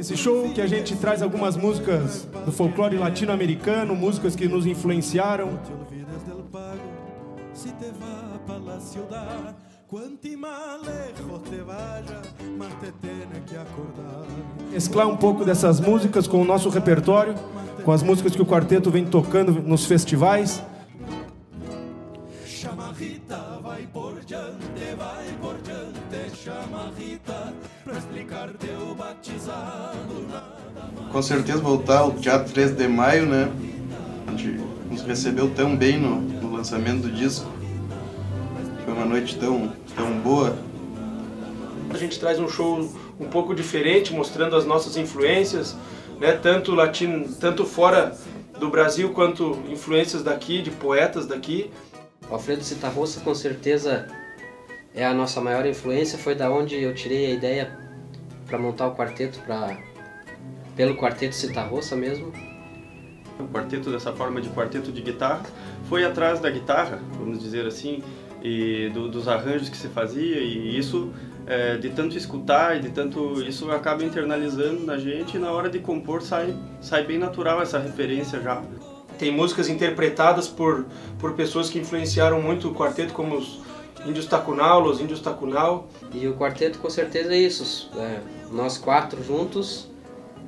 Esse show que a gente traz algumas músicas do folclore latino-americano, músicas que nos influenciaram. Mesclar um pouco dessas músicas com o nosso repertório, com as músicas que o quarteto vem tocando nos festivais. Vai por diante, chama Rita, pra explicar teu batizado, nada mais. Com certeza voltar ao Teatro 3 de Maio, né? A gente nos recebeu tão bem no lançamento do disco. Foi uma noite tão boa. A gente traz um show um pouco diferente, mostrando as nossas influências, né? Tanto latino, tanto fora do Brasil, quanto influências daqui, de poetas daqui. O Alfredo Citarroça, com certeza, é a nossa maior influência, foi da onde eu tirei a ideia para montar o quarteto, pelo Quarteto Citarroça mesmo. O quarteto, dessa forma de quarteto de guitarra, foi atrás da guitarra, vamos dizer assim, e dos arranjos que se fazia, e isso, de tanto escutar e de tanto, isso acaba internalizando na gente, e na hora de compor sai bem natural essa referência já. Tem músicas interpretadas por pessoas que influenciaram muito o quarteto, como os Indios Tacunau, Los Indios Tacunau. E o quarteto, com certeza, é isso. Nós quatro juntos,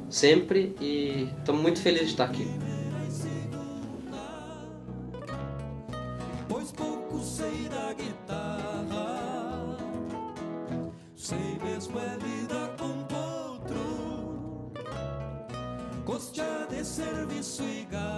sempre, e estamos muito felizes de estar aqui. Pois pouco sei da guitarra, sei mesmo é lidar com outro, costear de serviço e gás.